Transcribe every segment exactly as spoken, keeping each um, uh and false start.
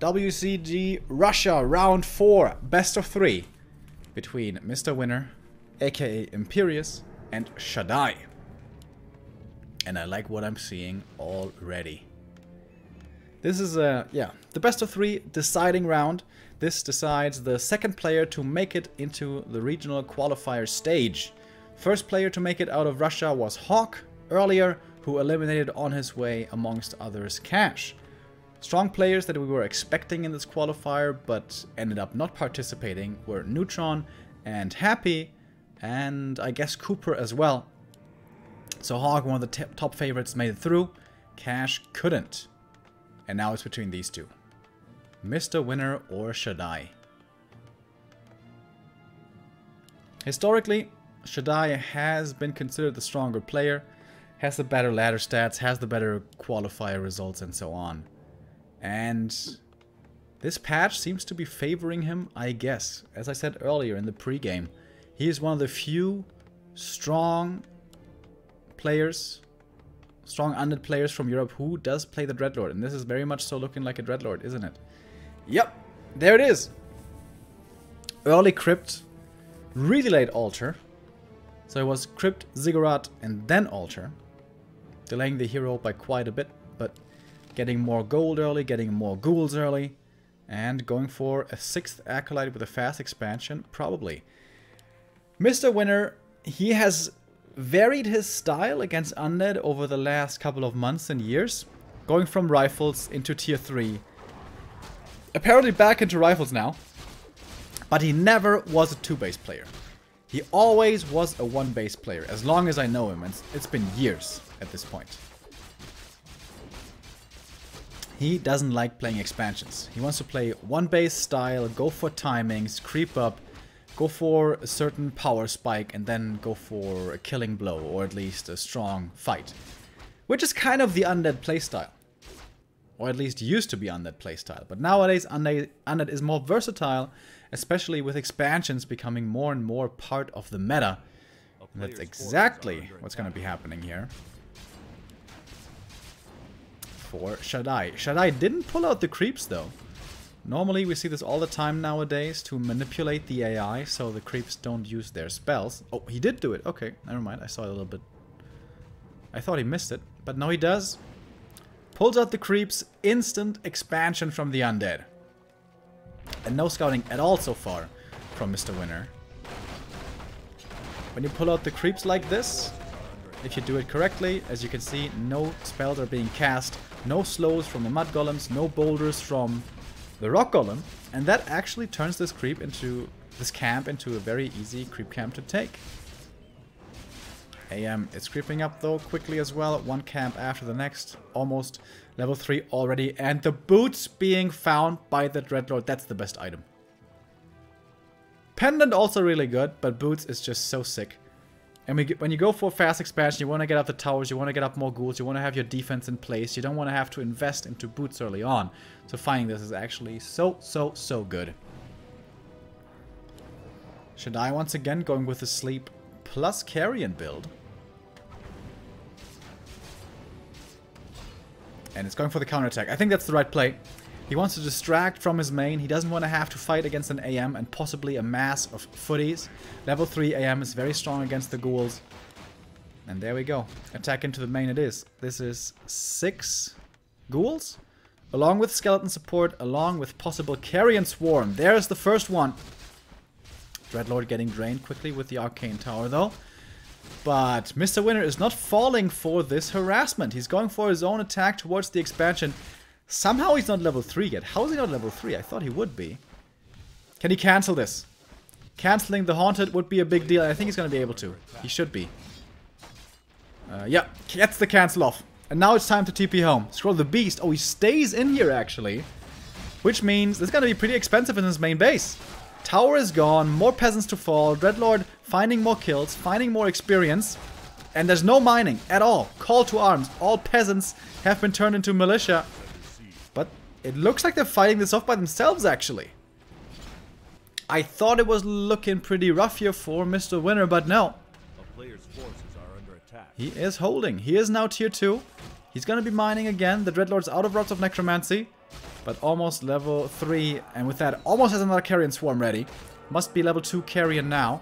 W C G Russia round four, best of three, between Mister Winner, aka Imperius, and Shadai. And I like what I'm seeing already. This is a, yeah, the best of three deciding round. This decides the second player to make it into the regional qualifier stage. First player to make it out of Russia was Hawk earlier, who eliminated on his way, amongst others, Cash. Strong players that we were expecting in this qualifier but ended up not participating were Neutron and Happy, and I guess Cooper as well. So Hog, one of the top favorites, made it through. Cash couldn't. And now it's between these two. Mister Winner or Shadai. Historically, Shadai has been considered the stronger player, has the better ladder stats, has the better qualifier results, and so on. And this patch seems to be favoring him, I guess. As I said earlier in the pregame, he is one of the few strong players, strong undead players from Europe who does play the Dreadlord. And this is very much so looking like a Dreadlord, isn't it? Yep, there it is. Early Crypt, really late Altar. So it was Crypt, Ziggurat, and then Altar. Delaying the hero by quite a bit, but getting more gold early, getting more ghouls early, and going for a sixth Acolyte with a fast expansion, probably. Mister Winner, he has varied his style against undead over the last couple of months and years, going from rifles into tier three. Apparently back into rifles now, but he never was a two base player. He always was a one base player, as long as I know him, and it's been years at this point. He doesn't like playing expansions. He wants to play one base style, go for timings, creep up, go for a certain power spike, and then go for a killing blow, or at least a strong fight. Which is kind of the undead playstyle. Or at least used to be undead playstyle. But nowadays, undead, undead is more versatile, especially with expansions becoming more and more part of the meta. And that's exactly what's going to be happening here for Shadai. Shadai didn't pull out the creeps, though. Normally, we see this all the time nowadays, to manipulate the A I so the creeps don't use their spells. Oh, he did do it. Okay, never mind. I saw it a little bit. I thought he missed it, but no, he does. Pulls out the creeps. Instant expansion from the undead. And no scouting at all so far from Mister Winner. When you pull out the creeps like this, if you do it correctly, as you can see, no spells are being cast. No slows from the mud golems. No boulders from the rock golem, and that actually turns this creep into this camp into a very easy creep camp to take. A M is creeping up though quickly as well, one camp after the next, almost level three already, and the boots being found by the Dreadlord. That's the best item. Pendant also really good, but boots is just so sick. And we get, when you go for fast expansion, you want to get up the towers, you want to get up more ghouls, you want to have your defense in place, you don't want to have to invest into boots early on. So finding this is actually so, so, so good. Shadai once again going with the sleep plus carrion build. And it's going for the counterattack. I think that's the right play. He wants to distract from his main. He doesn't want to have to fight against an A M and possibly a mass of footies. Level three A M is very strong against the ghouls. And there we go. Attack into the main it is. This is six ghouls, along with skeleton support, along with possible carrion swarm. There's the first one. Dreadlord getting drained quickly with the arcane tower though. But Mister Winner is not falling for this harassment. He's going for his own attack towards the expansion. Somehow he's not level three yet. How is he not level three? I thought he would be. Can he cancel this? Canceling the Haunted would be a big deal. I think he's going to be able to. He should be. Uh, yeah, gets the cancel off. And now it's time to T P home. Scroll the beast. Oh, he stays in here, actually. Which means it's going to be pretty expensive in his main base. Tower is gone. More peasants to fall. Dreadlord finding more kills, finding more experience. And there's no mining at all. Call to arms. All peasants have been turned into militia. It looks like they're fighting this off by themselves, actually. I thought it was looking pretty rough here for Mister Winner, but no. A player's forces are under attack. He is holding. He is now tier two. He's going to be mining again. The Dreadlord's out of Rods of Necromancy. but almost level three, and with that almost has another carrion swarm ready. Must be level two carrion now.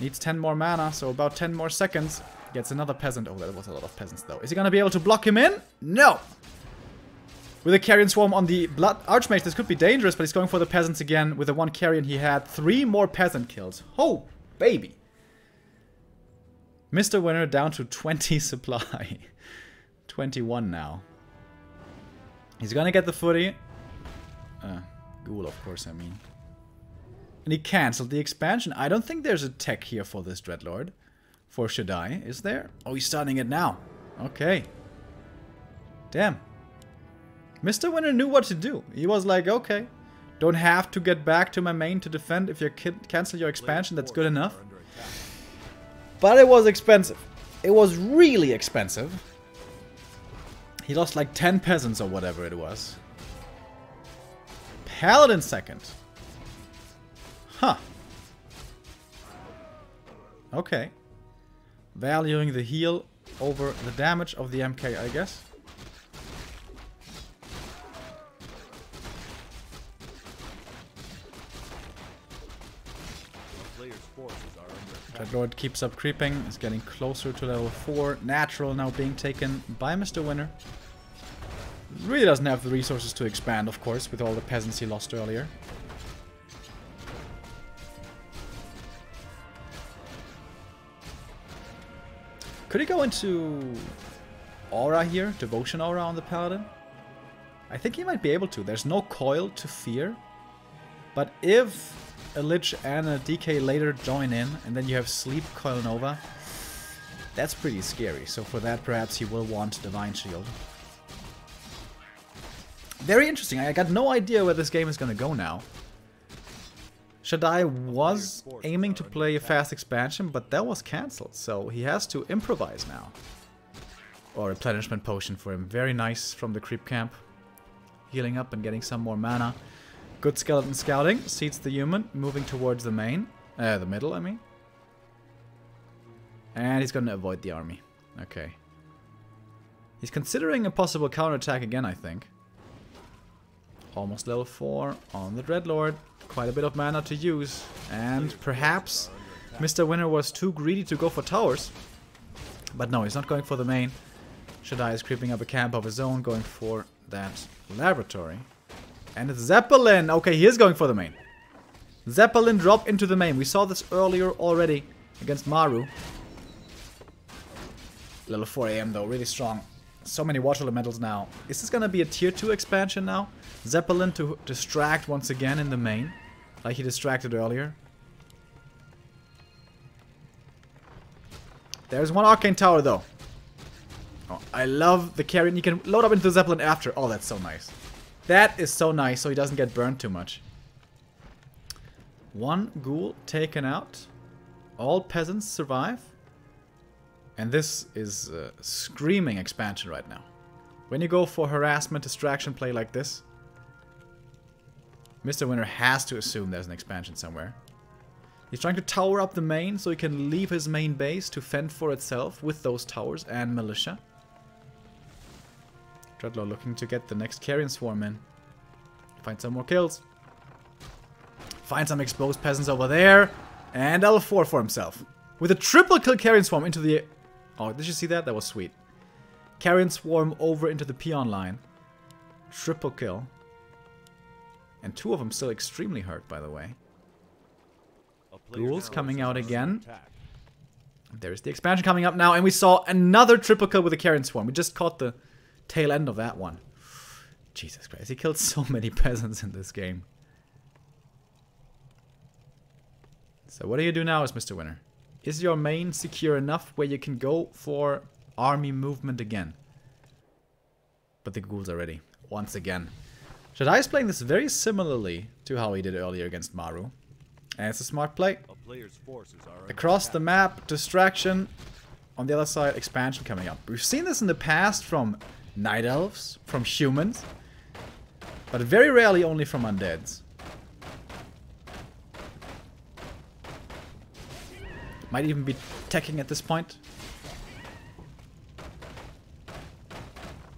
Needs ten more mana, so about ten more seconds. Gets another peasant. Oh, that was a lot of peasants though. Is he gonna be able to block him in? No! With a carrion swarm on the blood archmage, this could be dangerous, but he's going for the peasants again. With the one carrion he had, three more peasant kills. Oh, baby! Mister Winner down to twenty supply. twenty-one now. He's gonna get the footy. Uh, ghoul, of course, I mean. And he cancelled the expansion. I don't think there's a tech here for this Dreadlord. For Shadai, is there? Oh, he's starting it now. Okay. Damn. Mister Winner knew what to do. He was like, okay. Don't have to get back to my main to defend. If you cancel your expansion, that's good enough. But it was expensive. It was really expensive. He lost like ten peasants or whatever it was. Paladin second. Huh. Okay. Valuing the heal over the damage of the M K, I guess. Dreadlord keeps up creeping, is getting closer to level four. Natural now being taken by Mister Winner. Really doesn't have the resources to expand, of course, with all the peasants he lost earlier. Could he go into aura here? Devotion aura on the paladin? I think he might be able to. There's no coil to fear. But if a Lich and a D K later join in, and then you have Sleep Coil Nova, that's pretty scary. So for that, perhaps he will want Divine Shield. Very interesting. I got no idea where this game is going to go now. Shadai was aiming to play a fast expansion, but that was cancelled, so he has to improvise now. Or replenishment potion for him. Very nice from the creep camp. Healing up and getting some more mana. Good skeleton scouting. Seats the human, moving towards the main. Uh, the middle, I mean. And he's going to avoid the army. Okay. He's considering a possible counterattack again, I think. Almost level four on the Dreadlord. Quite a bit of mana to use, and perhaps Mister Winner was too greedy to go for towers, but no, he's not going for the main. Shadai is creeping up a camp of his own, going for that laboratory, and it's Zeppelin! Okay, he is going for the main. Zeppelin drop into the main. We saw this earlier already against Maru. Level four A M though, really strong. So many water elementals now. Is this gonna be a tier two expansion now? Zeppelin to distract once again in the main, like he distracted earlier. There's one arcane tower though. Oh, I love the carrion. You can load up into the Zeppelin after. Oh, that's so nice. That is so nice, so he doesn't get burned too much. One ghoul taken out. All peasants survive. And this is a screaming expansion right now. When you go for harassment, distraction play like this, Mister Winner has to assume there's an expansion somewhere. He's trying to tower up the main so he can leave his main base to fend for itself with those towers and militia. Dreadlord looking to get the next carrion swarm in. Find some more kills. Find some exposed peasants over there. And level four for himself. With a triple kill carrion swarm into the... Oh, did you see that? That was sweet. Carrion swarm over into the peon line. Triple kill. And two of them still extremely hurt, by the way. Ghouls coming out again. Attack. There's the expansion coming up now, and we saw another triple kill with a carrion swarm. We just caught the tail end of that one. Jesus Christ, he killed so many peasants in this game. So what do you do now as Mister Winner? Is your main secure enough where you can go for army movement again? But the ghouls are ready, once again. Shadai is playing this very similarly to how he did earlier against Maru. And it's a smart play. Across the map, distraction. On the other side, expansion coming up. We've seen this in the past from night elves, from humans. But very rarely only from undeads. Might even be teching at this point.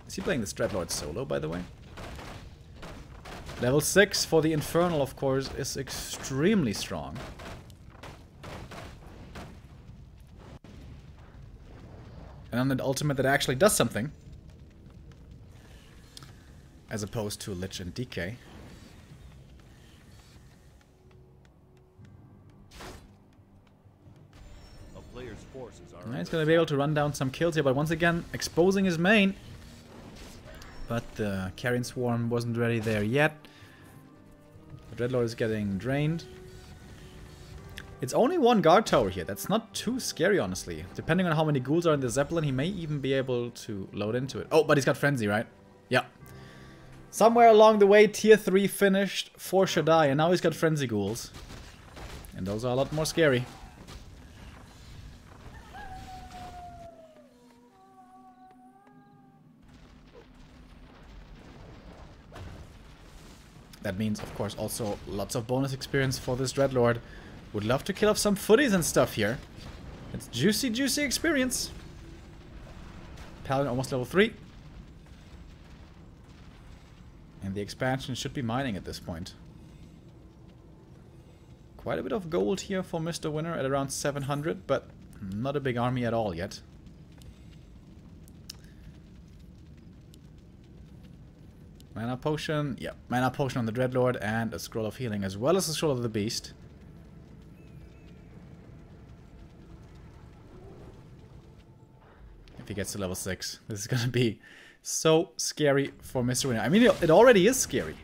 Is he playing the Dreadlord solo, by the way? Level six for the Infernal, of course, is extremely strong. And an ultimate that actually does something. As opposed to Lich and D K. Right, he's going to be able to run down some kills here, but once again, exposing his main. But the uh, Carrion Swarm wasn't ready there yet. The Dreadlord is getting drained. It's only one guard tower here. That's not too scary, honestly. Depending on how many ghouls are in the Zeppelin, he may even be able to load into it. Oh, but he's got Frenzy, right? Yeah. Somewhere along the way, tier three finished for Shadai, and now he's got Frenzy ghouls. And those are a lot more scary. That means, of course, also lots of bonus experience for this Dreadlord. Would love to kill off some footies and stuff here. It's juicy, juicy experience. Paladin almost level three. And the expansion should be mining at this point. Quite a bit of gold here for Mister Winner at around seven hundred, but not a big army at all yet. Mana Potion, yeah, Mana Potion on the Dreadlord and a Scroll of Healing as well as the Scroll of the Beast. If he gets to level six, this is gonna be so scary for Mister Winner. I mean, it already is scary.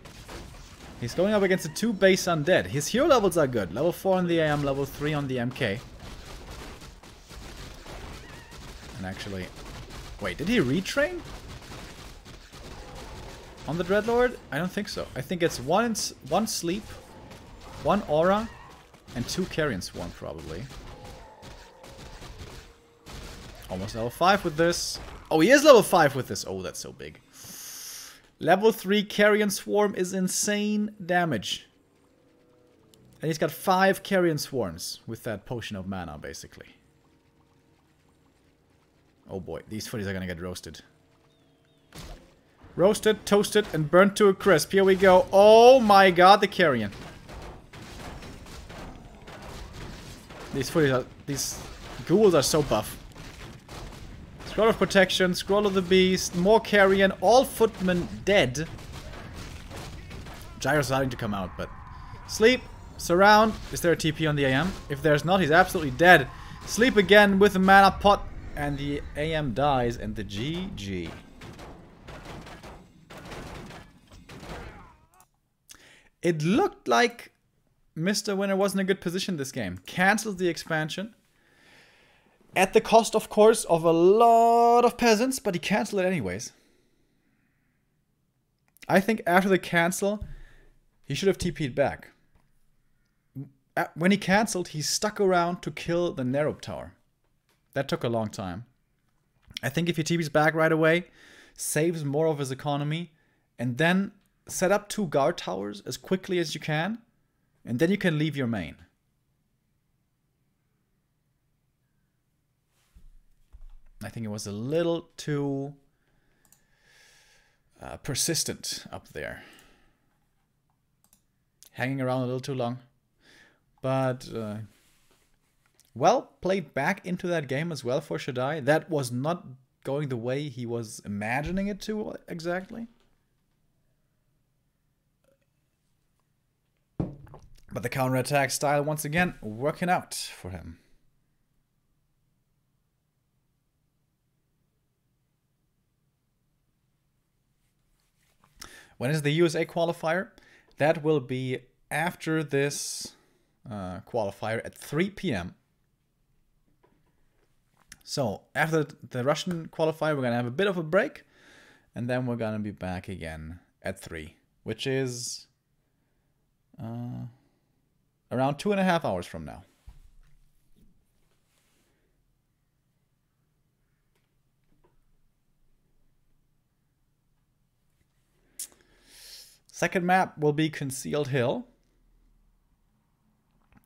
He's going up against a two base undead. His hero levels are good. Level four on the A M, level three on the M K. And actually, wait, did he retrain? On the Dreadlord? I don't think so. I think it's one one sleep, one aura, and two Carrion Swarm probably. Almost level five with this. Oh, he is level five with this. Oh, that's so big. Level three Carrion Swarm is insane damage. And he's got five Carrion Swarms with that Potion of Mana, basically. Oh boy, these footies are gonna get roasted. Roasted, toasted, and burnt to a crisp. Here we go. Oh my god, the Carrion. These footies are, these ghouls are so buff. Scroll of Protection, Scroll of the Beast, more Carrion, all footmen dead. Gyro's starting to come out, but... Sleep, surround. Is there a T P on the A M? If there's not, he's absolutely dead. Sleep again with the Mana Pot, and the A M dies, and the G G. It looked like Mister Winner wasn't in a good position this game. Cancelled the expansion. At the cost, of course, of a lot of peasants, but he cancelled it anyways. I think after the cancel, he should have T P'd back. When he cancelled, he stuck around to kill the Nerob Tower. That took a long time. I think if he T P's back right away, saves more of his economy, and then set up two guard towers as quickly as you can, and then you can leave your main. I think it was a little too uh, persistent up there. Hanging around a little too long. But, uh, well, played back into that game as well for Shadai. That was not going the way he was imagining it to exactly. But the counterattack style, once again, working out for him. When is the U S A qualifier? That will be after this uh, qualifier at three P M So, after the Russian qualifier, we're going to have a bit of a break. And then we're going to be back again at three. Which is... Uh, Around two and a half hours from now. Second map will be Concealed Hill,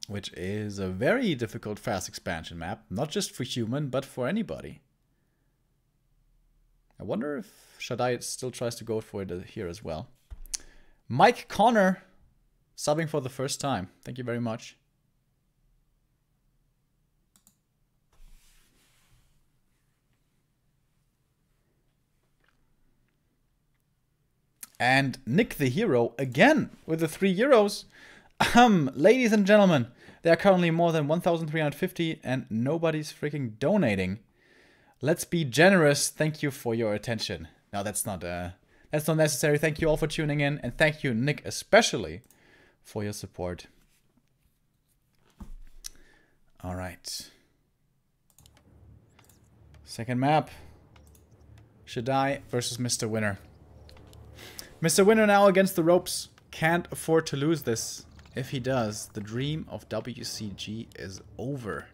which is a very difficult fast expansion map, not just for human, but for anybody. I wonder if Shadai still tries to go for it here as well. Mike Connor, subbing for the first time. Thank you very much. And Nick the Hero again with the three euros. Um, ladies and gentlemen, there are currently more than one thousand three hundred fifty and nobody's freaking donating. Let's be generous. Thank you for your attention. No, that's not uh, that's not necessary. Thank you all for tuning in, and thank you, Nick, especially for your support. All right. Second map. Shadai versus Mister Winner. Mister Winner now against the ropes. Can't afford to lose this. If he does, the dream of W C G is over.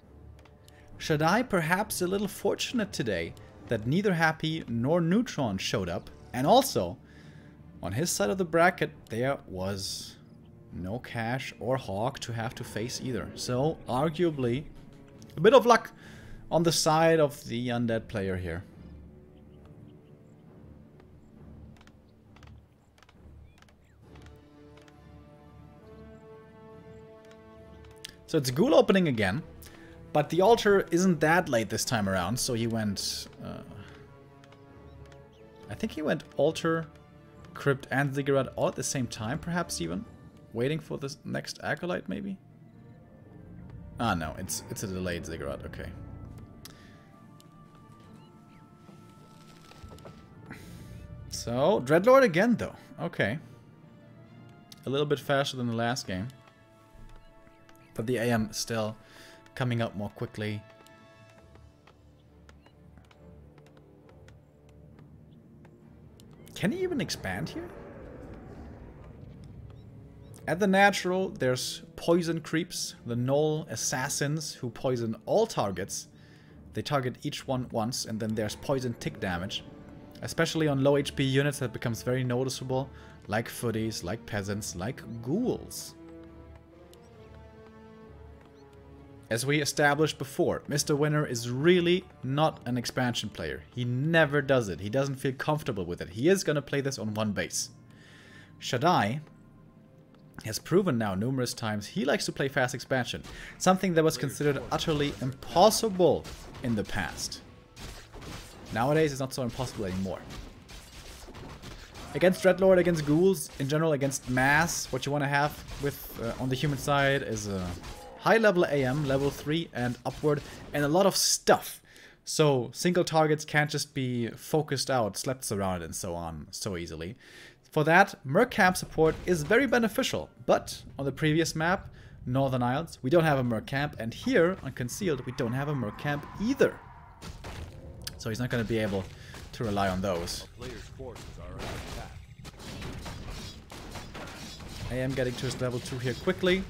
Shadai perhaps a little fortunate today that neither Happy nor Neutron showed up. And also, on his side of the bracket, there was no Cash or Hawk to have to face either. So, arguably, a bit of luck on the side of the undead player here. So it's ghoul opening again, but the altar isn't that late this time around, so he went... Uh, I think he went altar, crypt, and ziggurat all at the same time, perhaps even? Waiting for this next acolyte, maybe? Ah, no, it's, it's a delayed ziggurat, okay. So, Dreadlord again, though. Okay. A little bit faster than the last game. But the A M still coming up more quickly. Can he even expand here? At the natural, there's poison creeps, the gnoll assassins who poison all targets. They target each one once, and then there's poison tick damage. Especially on low H P units, that becomes very noticeable, like footies, like peasants, like ghouls. As we established before, Mister Winner is really not an expansion player. He never does it. He doesn't feel comfortable with it. He is going to play this on one base. Shadai has proven now numerous times he likes to play fast expansion, something that was considered utterly impossible in the past. Nowadays, it's not so impossible anymore. Against Dreadlord, against ghouls, in general against mass, what you want to have with uh, on the human side is a... Uh, high level A M, level three and upward, and a lot of stuff. So single targets can't just be focused out, slept around and so on so easily. For that, Mercamp support is very beneficial, but on the previous map, Northern Isles, we don't have a Mercamp, and here on Concealed, we don't have a Mercamp either. So he's not going to be able to rely on those. A M getting to his level two here quickly.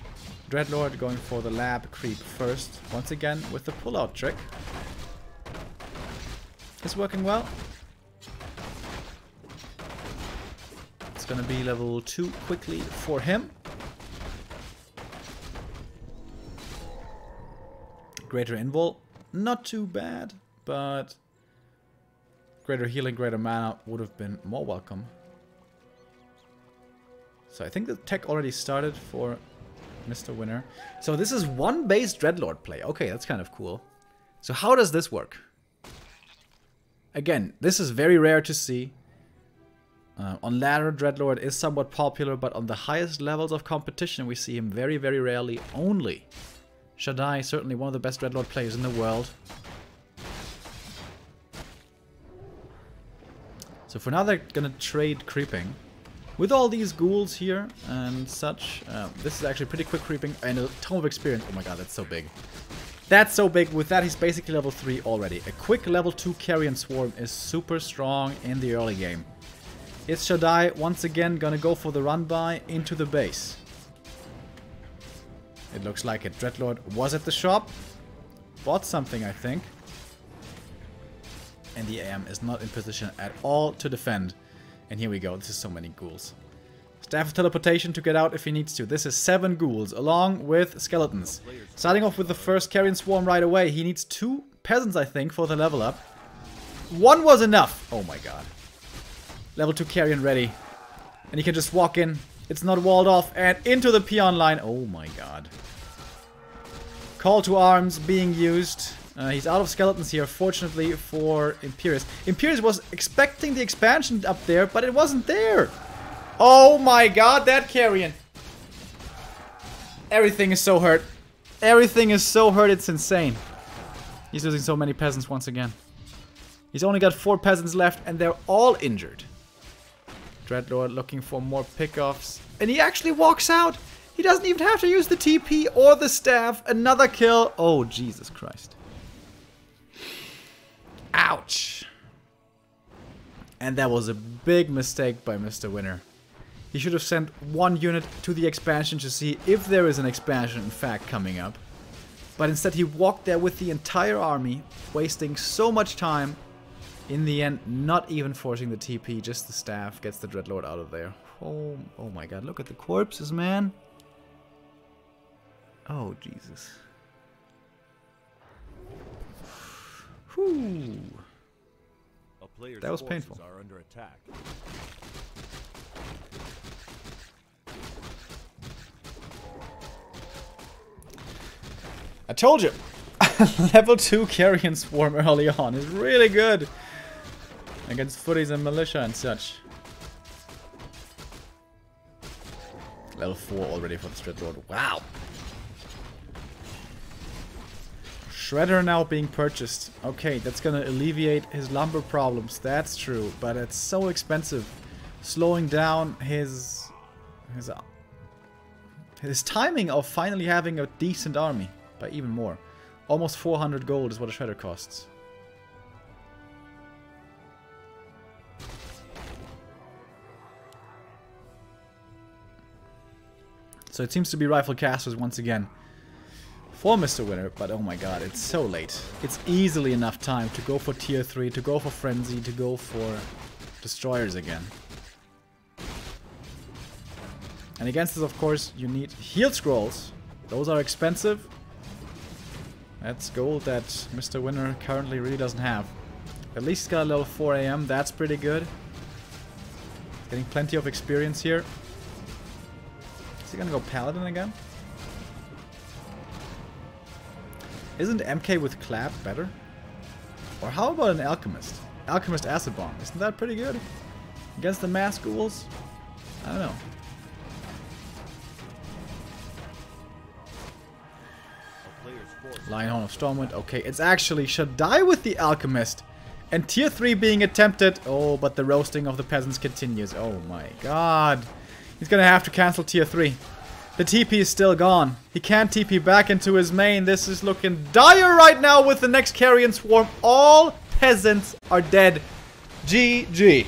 Dreadlord going for the lab creep first, once again with the pull-out trick. It's working well. It's gonna be level two quickly for him. Greater invul, not too bad, but greater healing, greater mana would have been more welcome. So I think the tech already started for Mister Winner. So this is one base Dreadlord play. Okay, that's kind of cool. So how does this work? Again, this is very rare to see. Uh, on ladder, Dreadlord is somewhat popular, but on the highest levels of competition, we see him very, very rarely only. Shadai, certainly one of the best Dreadlord players in the world. So for now, they're gonna trade creeping. With all these ghouls here and such, uh, this is actually pretty quick creeping and a ton of experience. Oh my god, that's so big. That's so big. With that, he's basically level three already. A quick level two Carrion Swarm is super strong in the early game. It's Shadai once again gonna go for the run-by into the base. It looks like it. Dreadlord was at the shop, bought something I think. And the A M is not in position at all to defend. And here we go, this is so many ghouls. Staff of Teleportation to get out if he needs to. This is seven ghouls, along with skeletons. Starting off with the first Carrion Swarm right away. He needs two peasants, I think, for the level up. One was enough! Oh my god. Level two Carrion ready. And he can just walk in, It's not walled off. And into the peon line. Oh my god. Call to arms being used. Uh, he's out of skeletons here, fortunately for Imperius. Imperius was expecting the expansion up there, but it wasn't there. Oh my god, that carrion. Everything is so hurt. Everything is so hurt, it's insane. He's losing so many peasants once again. He's only got four peasants left, and they're all injured. Dreadlord looking for more pickoffs. And he actually walks out. He doesn't even have to use the T P or the staff. Another kill. Oh, Jesus Christ. Ouch. And that was a big mistake by Mister Winner. He should have sent one unit to the expansion to see if there is an expansion in fact coming up. But instead he walked there with the entire army, wasting so much time. In the end, not even forcing the T P, just the staff gets the Dreadlord out of there. Oh, oh my god, look at the corpses, man. Oh, Jesus. Whew. That was painful. Are under attack. I told you! Level two Carrion Swarm early on is really good against footies and militia and such. Level four already for the Dreadlord. Wow! Shredder now being purchased. Okay, that's gonna alleviate his lumber problems. That's true, but it's so expensive. Slowing down his his uh, his timing of finally having a decent army by even more. Almost four hundred gold is what a shredder costs. So it seems to be rifle casters once again. For Mister Winner, but oh my god, it's so late. It's easily enough time to go for tier three, to go for frenzy, to go for destroyers again. And against this, of course, you need heal scrolls. Those are expensive. That's gold that Mister Winner currently really doesn't have. At least he's got a level four A M, that's pretty good. Getting plenty of experience here. Is he gonna go Paladin again? Isn't M K with Clap better? Or how about an Alchemist? Alchemist Acid Bomb. Isn't that pretty good? Against the mass ghouls? I don't know. Lionhorn of Stormwind. Okay, it's actually Shadai with the Alchemist. And tier three being attempted. Oh, but the roasting of the peasants continues. Oh my god. He's gonna have to cancel tier three. The T P is still gone. He can't T P back into his main. This is looking dire right now with the next Carrion Swarm. All peasants are dead. G G.